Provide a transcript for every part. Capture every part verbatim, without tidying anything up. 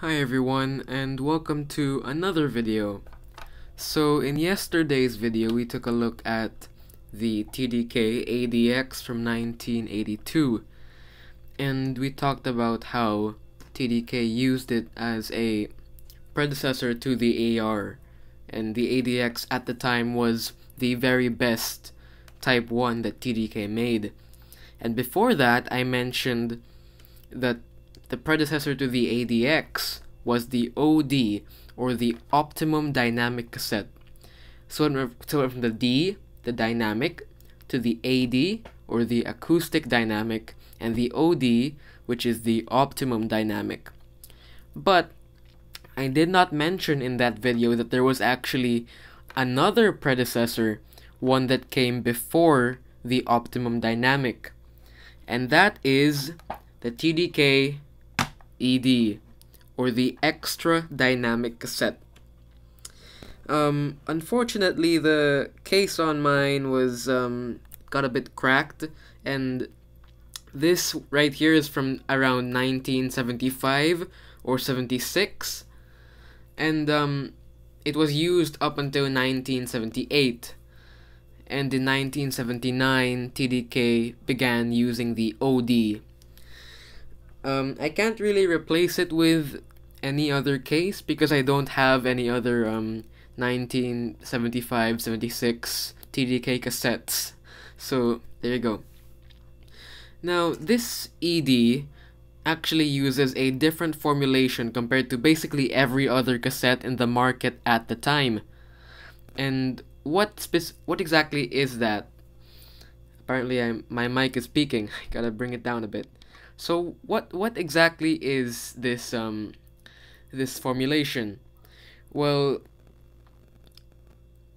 Hi everyone, and welcome to another video. So in yesterday's video we took a look at the T D K A D X from nineteen eighty-two, and we talked about how T D K used it as a predecessor to the A R, and the A D X at the time was the very best type one that T D K made. And before that I mentioned that the predecessor to the A D X was the O D, or the Optimum Dynamic Cassette. So it went from the D, the dynamic, to the A D, or the acoustic dynamic, and the O D, which is the optimum dynamic. But I did not mention in that video that there was actually another predecessor, one that came before the optimum dynamic, and that is the T D K E D, or the Extra Dynamic Cassette. Um, unfortunately, the case on mine was um, got a bit cracked, and this right here is from around nineteen seventy-five or seventy-six, and um, it was used up until nineteen seventy-eight, and in nineteen seventy-nine T D K began using the O D. Um, I can't really replace it with any other case because I don't have any other um, nineteen seventy-five seventy-six T D K cassettes. So there you go. Now this E D actually uses a different formulation compared to basically every other cassette in the market at the time. And what spec- what exactly is that? Apparently I'm, my mic is peaking. I gotta bring it down a bit. So what what exactly is this um this formulation? Well,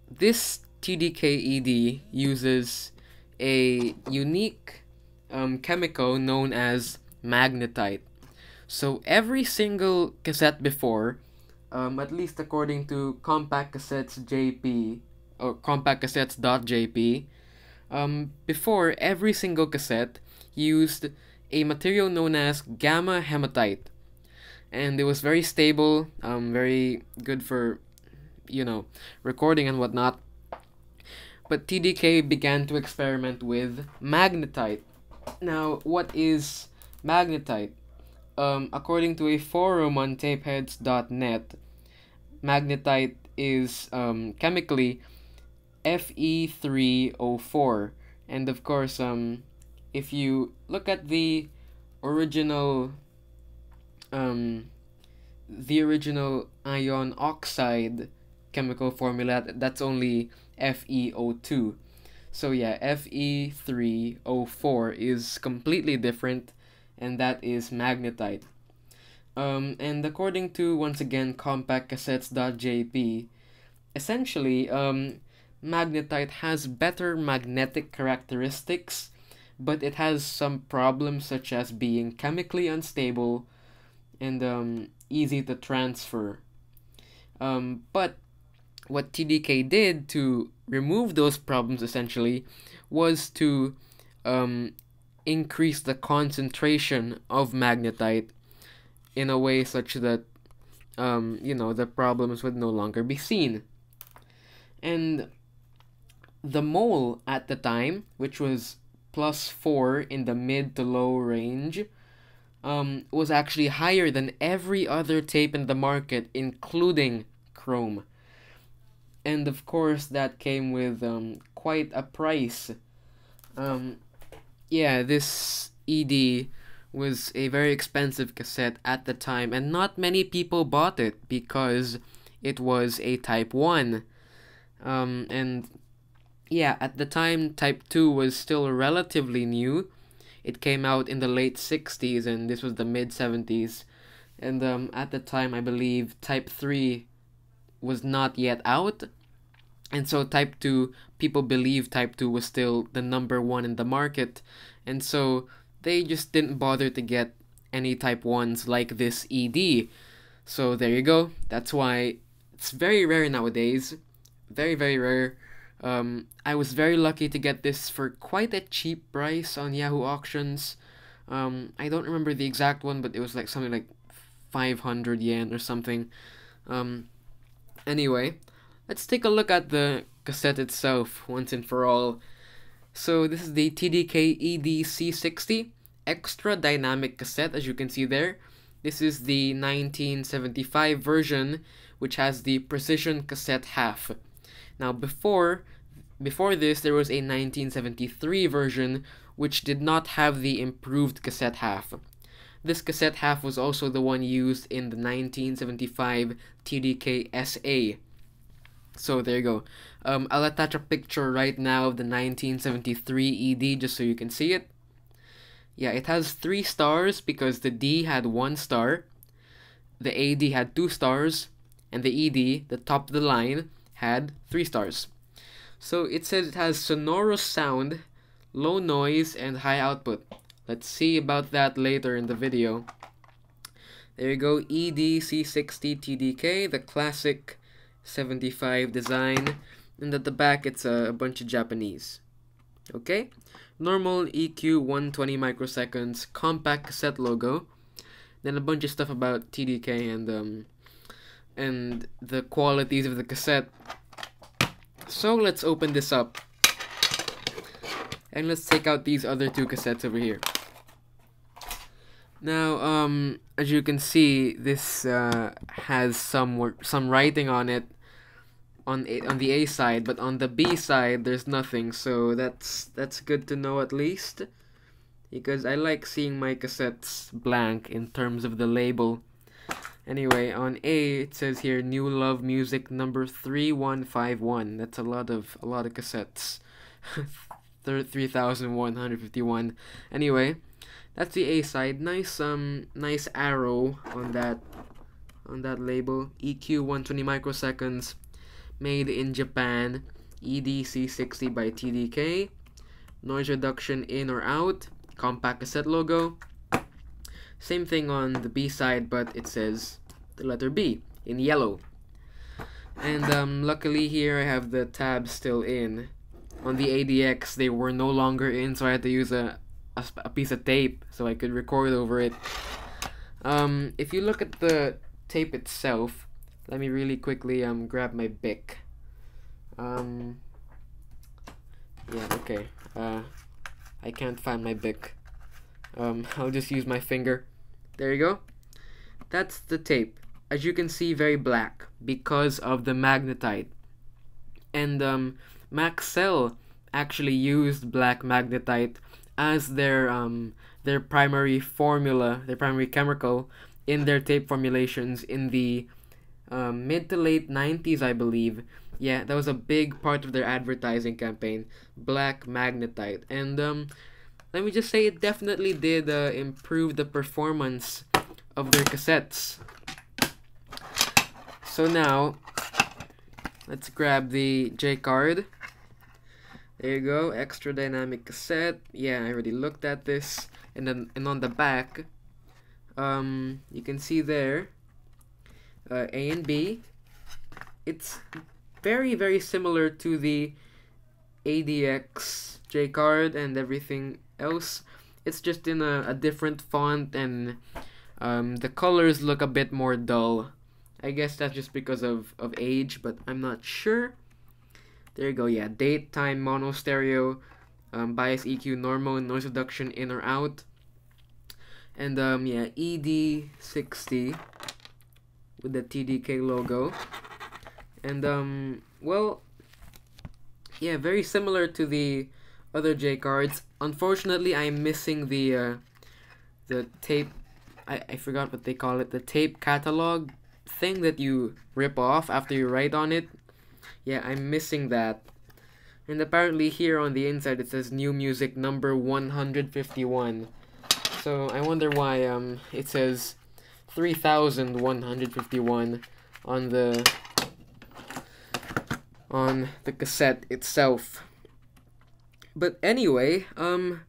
this T D K E D uses a unique um, chemical known as magnetite. So every single cassette before, um, at least according to compact cassettes dot J P or compact cassettes dot J P, um, before every single cassette used a material known as gamma hematite, and it was very stable, um, very good for, you know, recording and whatnot. But T D K began to experiment with magnetite. Now, what is magnetite? Um, according to a forum on tapeheads dot net, magnetite is um, chemically F E three O four, and of course, um. if you look at the original um, the original iron oxide chemical formula, that's only F E O two. So yeah, F E three O four is completely different, and that is magnetite. Um, and according to, once again, compact cassettes dot J P, essentially, um, magnetite has better magnetic characteristics, but it has some problems such as being chemically unstable and um, easy to transfer. Um, but what T D K did to remove those problems essentially was to um, increase the concentration of magnetite in a way such that um, you know, the problems would no longer be seen. And the mole at the time, which was plus four in the mid to low range, um, was actually higher than every other tape in the market, including chrome. And of course that came with um, quite a price. Um, yeah, this E D was a very expensive cassette at the time, and not many people bought it because it was a type one. Um, and yeah, at the time, type two was still relatively new. It came out in the late sixties, and this was the mid seventies. And um, at the time, I believe, type three was not yet out. And so type two, people believed type two was still the number one in the market. And so they just didn't bother to get any type ones like this E D. So there you go. That's why it's very rare nowadays. Very, very rare. Um, I was very lucky to get this for quite a cheap price on Yahoo Auctions. Um, I don't remember the exact one, but it was like something like five hundred yen or something. Um, anyway, let's take a look at the cassette itself once and for all. So this is the T D K E D C sixty Extra Dynamic Cassette, as you can see there. This is the nineteen seventy-five version, which has the precision cassette half. Now before before this, there was a nineteen seventy-three version which did not have the improved cassette half. This cassette half was also the one used in the nineteen seventy-five T D K S A. So there you go. Um, I'll attach a picture right now of the nineteen seventy-three E D just so you can see it. Yeah, it has three stars because the D had one star, the A D had two stars, and the E D, the top of the line, had three stars. So it says it has sonorous sound, low noise, and high output. Let's see about that later in the video. There you go, E D C sixty T D K, the classic seventy-five design, and at the back it's a bunch of Japanese. Okay, normal E Q one twenty microseconds, compact cassette logo, then a bunch of stuff about T D K and um and the qualities of the cassette. So let's open this up and let's take out these other two cassettes over here. Now, um, as you can see, this uh, has some some writing on it, on a on the A side, but on the B side there's nothing. So that's that's good to know at least, because I like seeing my cassettes blank in terms of the label. Anyway, on A it says here New Love Music number three one five one. That's a lot of a lot of cassettes. three thousand one hundred fifty-one. Anyway, that's the A side. Nice, um, nice arrow on that, on that label. E Q one twenty microseconds, made in Japan. E D C sixty by T D K. Noise reduction in or out. Compact cassette logo. Same thing on the B side, but it says the letter B in yellow. And um, luckily here I have the tab still in. On the A D X, they were no longer in, so I had to use a, a, a piece of tape so I could record over it. Um, if you look at the tape itself, let me really quickly um grab my bic. Um, yeah, okay. Uh, I can't find my bic. Um, I'll just use my finger. There you go. That's the tape. As you can see, very black because of the magnetite. And um. Maxell actually used black magnetite as their um their primary formula, their primary chemical in their tape formulations in the um, mid to late nineties, I believe. Yeah, that was a big part of their advertising campaign, black magnetite. And um, let me just say it definitely did uh, improve the performance of their cassettes. So now, let's grab the J card. There you go, Extra Dynamic Cassette. Yeah, I already looked at this. And then, and on the back, um, you can see there, uh, A and B. It's very, very similar to the A D X J card and everything else. It's just in a, a different font, and um, the colors look a bit more dull. I guess that's just because of, of age, but I'm not sure. There you go, yeah. Date, time, mono, stereo, um, bias, E Q, normal, noise reduction, in or out. And um, yeah, E D sixty with the T D K logo. And um, well, yeah, very similar to the other J cards. Unfortunately, I'm missing the uh, the tape. I, I forgot what they call it. The tape catalog thing that you rip off after you write on it. Yeah, I'm missing that. And apparently here on the inside it says New Music number one hundred fifty-one. So I wonder why um it says three thousand one hundred fifty-one on the on the cassette itself. But anyway, um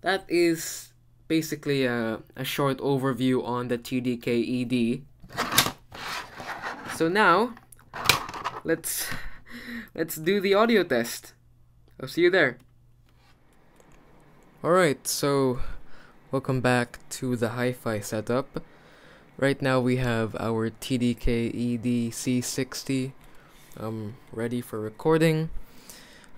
that is basically a, a short overview on the T D K E D. So now, let's let's do the audio test. I'll see you there. Alright, so welcome back to the hi-fi setup. Right now we have our T D K E D C sixty um, ready for recording.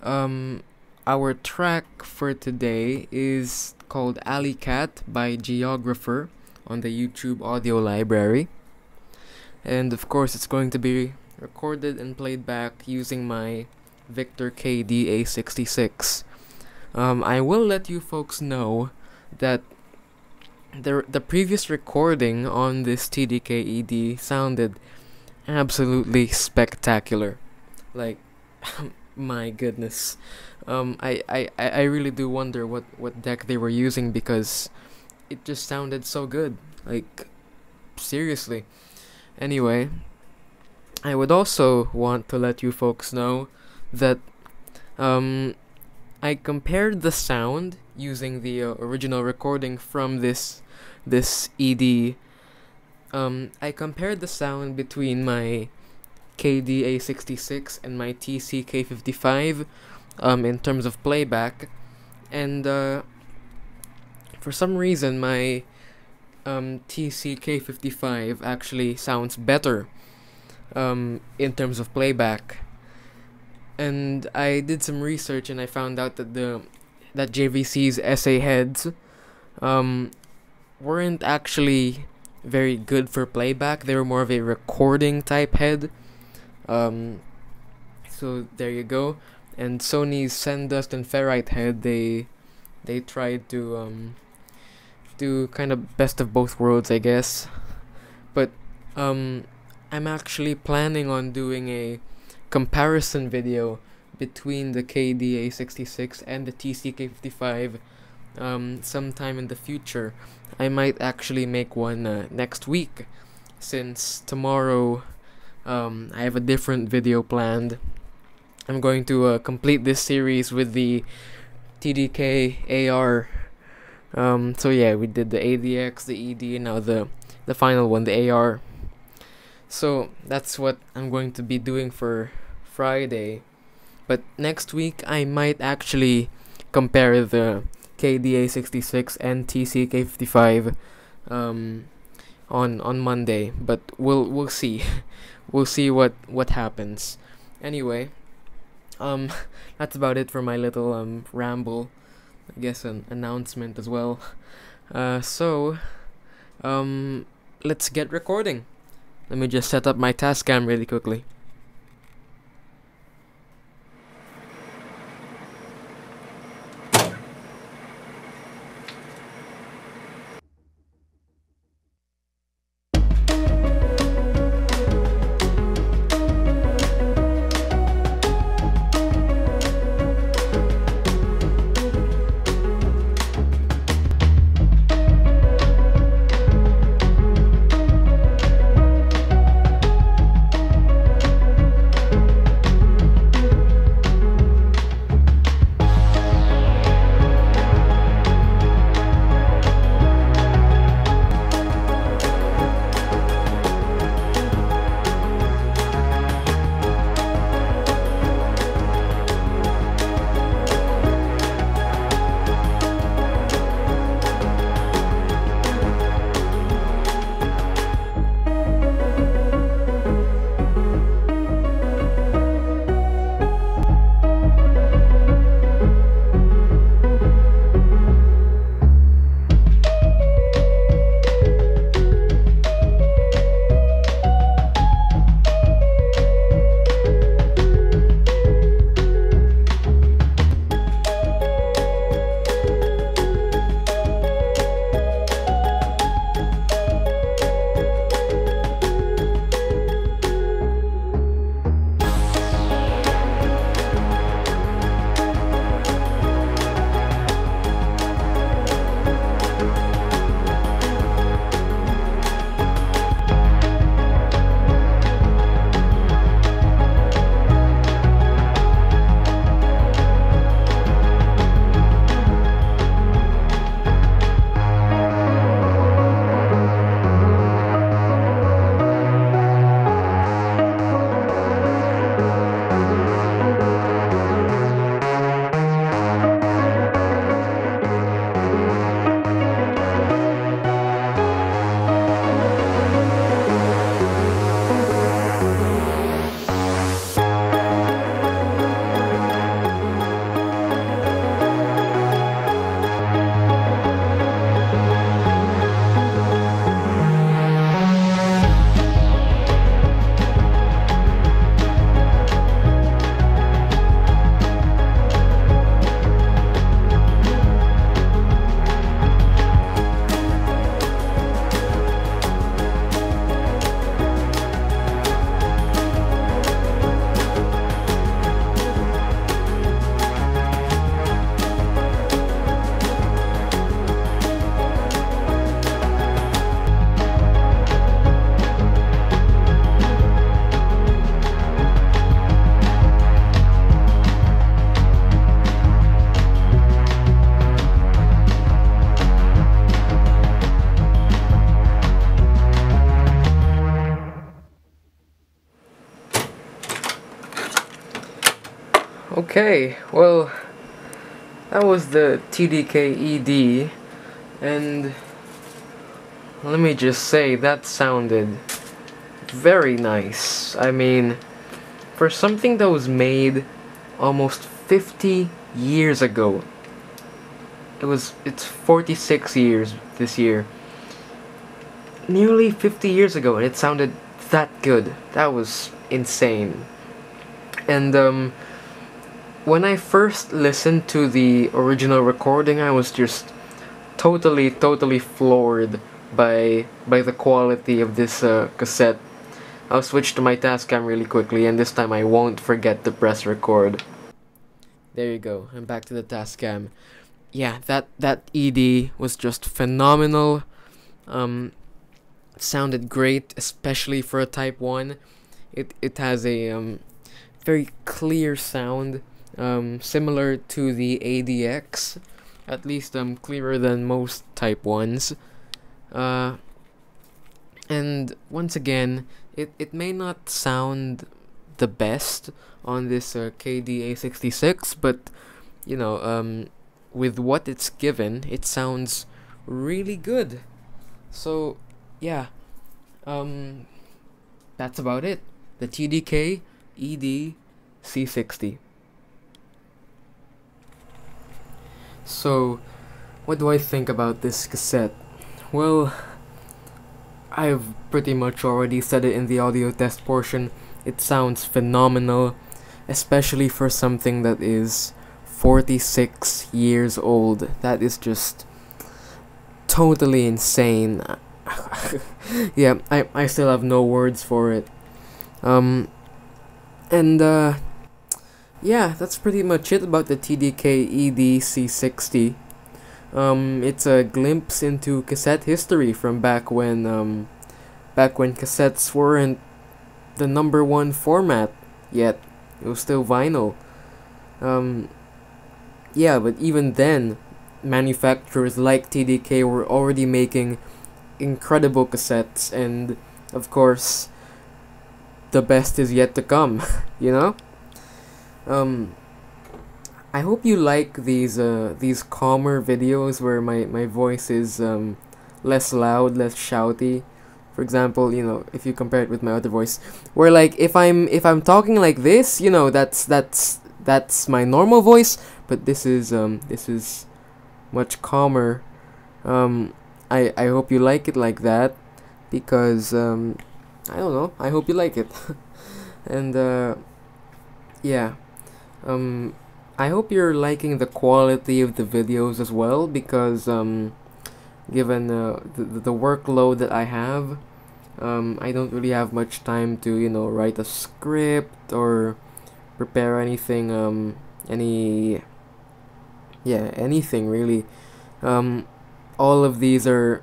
Um, our track for today is called Alley Cat by Geographer on the YouTube Audio Library. And of course it's going to be recorded and played back using my Victor K D A sixty-six. Um, I will let you folks know that The, the previous recording on this T D K E D sounded absolutely spectacular. Like, my goodness. Um, I, I, I really do wonder what, what deck they were using, because it just sounded so good. Like, seriously. Anyway, I would also want to let you folks know that um, I compared the sound using the uh, original recording from this this E D. Um, I compared the sound between my K D A sixty-six and my T C K fifty-five um, in terms of playback, and uh, for some reason my um, T C K fifty-five actually sounds better um, in terms of playback. And I did some research and I found out that the that J V C's S A heads um, weren't actually very good for playback. They were more of a recording type head. Um, so there you go. And Sony's Sendust and Ferrite head, they they tried to um, do kind of best of both worlds, I guess. But um, I'm actually planning on doing a comparison video between the K D A sixty-six and the T C K fifty-five um, sometime in the future. I might actually make one uh, next week, since tomorrow um, I have a different video planned. I'm going to uh, complete this series with the T D K A R. Um, so yeah, we did the A D X, the E D, and now the, the final one, the A R. So that's what I'm going to be doing for Friday. But next week, I might actually compare the K D A sixty-six and T C K fifty-five um, on on Monday. But we'll we'll see, we'll see what what happens. Anyway, um, that's about it for my little um ramble. I guess an announcement as well. Uh, so, um, let's get recording. Let me just set up my Tascam really quickly. Okay, well, that was the T D K E D, and let me just say that sounded very nice. I mean, for something that was made almost fifty years ago, it was it's forty-six years this year, nearly fifty years ago, and it sounded that good. That was insane. And um when I first listened to the original recording, I was just totally, totally floored by by the quality of this uh, cassette. I'll switch to my Tascam really quickly, and this time I won't forget to press record. There you go, I'm back to the Tascam. Yeah, that, that E D was just phenomenal. Um, it sounded great, especially for a Type one. It, it has a um, very clear sound. Um, similar to the A D X, at least um, clearer than most Type ones. Uh, and once again, it, it may not sound the best on this uh, K D A sixty-six, but you know, um, with what it's given, it sounds really good. So yeah, um, that's about it. The T D K E D C sixty. So, what do I think about this cassette? Well, I've pretty much already said it in the audio test portion. It sounds phenomenal, especially for something that is forty-six years old. That is just totally insane. Yeah, I, I still have no words for it. Um, and, uh... yeah, that's pretty much it about the T D K E D C sixty. Um, it's a glimpse into cassette history from back when, um, back when cassettes weren't the number one format yet. It was still vinyl. Um, yeah, but even then, manufacturers like T D K were already making incredible cassettes, and of course, the best is yet to come. You know. Um, I hope you like these uh, these calmer videos where my, my voice is um, less loud, less shouty. For example, you know, if you compare it with my other voice, where like if I'm if I'm talking like this, you know, that's that's that's my normal voice, but this is um this is much calmer. Um, I I hope you like it like that, because um, I don't know. I hope you like it, and uh, yeah. Um, I hope you're liking the quality of the videos as well, because um, given uh, the, the workload that I have, um, I don't really have much time to, you know, write a script or prepare anything, um, any, yeah, anything really. Um, all of these are,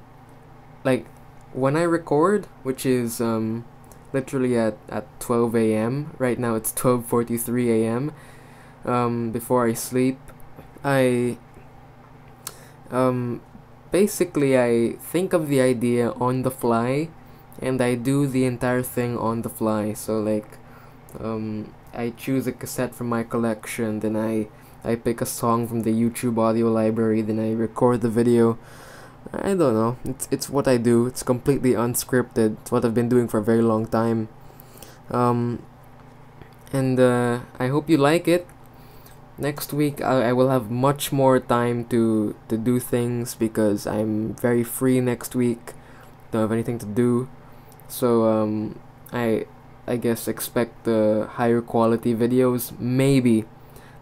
like, when I record, which is um, literally at, at twelve A M, right now it's twelve forty-three A M, Um, before I sleep, I um, basically I think of the idea on the fly, and I do the entire thing on the fly. So like, um, I choose a cassette from my collection, then I I pick a song from the YouTube Audio Library, then I record the video. I don't know. It's it's what I do. It's completely unscripted. It's what I've been doing for a very long time, um, and uh, I hope you like it. Next week, I, I will have much more time to, to do things, because I'm very free next week. Don't have anything to do. So, um, I I guess expect uh, higher quality videos. Maybe.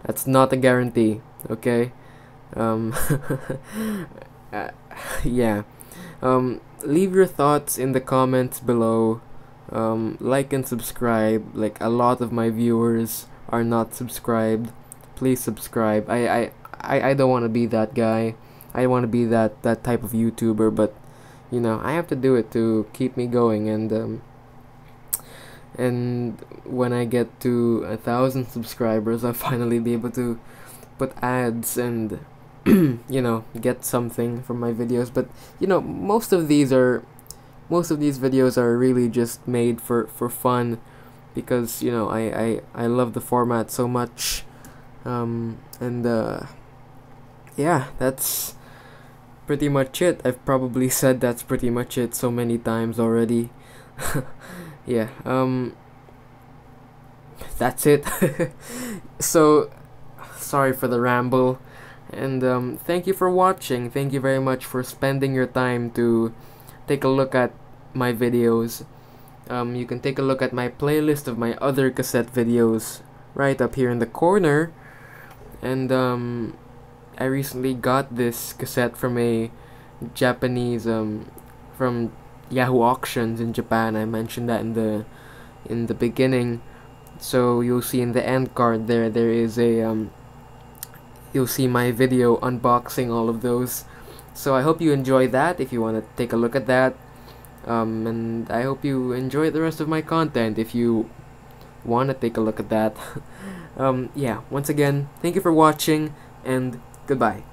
That's not a guarantee, okay? Um, uh, yeah. Um, leave your thoughts in the comments below. Um, like and subscribe. Like, a lot of my viewers are not subscribed. Please subscribe. I, I, I, I don't want to be that guy. I want to be that, that type of YouTuber, but, you know, I have to do it to keep me going, and, um, and when I get to a thousand subscribers, I'll finally be able to put ads and, you know, get something from my videos, but, you know, most of these are, most of these videos are really just made for, for fun, because, you know, I, I, I love the format so much. um, and uh, yeah, that's pretty much it. I've probably said that's pretty much it so many times already. Yeah, um, that's it. So, sorry for the ramble, and um, thank you for watching. Thank you very much for spending your time to take a look at my videos. Um, you can take a look at my playlist of my other cassette videos right up here in the corner. And um, I recently got this cassette from a Japanese, um, from Yahoo Auctions in Japan. I mentioned that in the in the beginning. So you'll see in the end card there, there is a, um, you'll see my video unboxing all of those. So I hope you enjoy that if you want to take a look at that. Um, and I hope you enjoy the rest of my content if you want to take a look at that. um, yeah, once again, thank you for watching, and goodbye.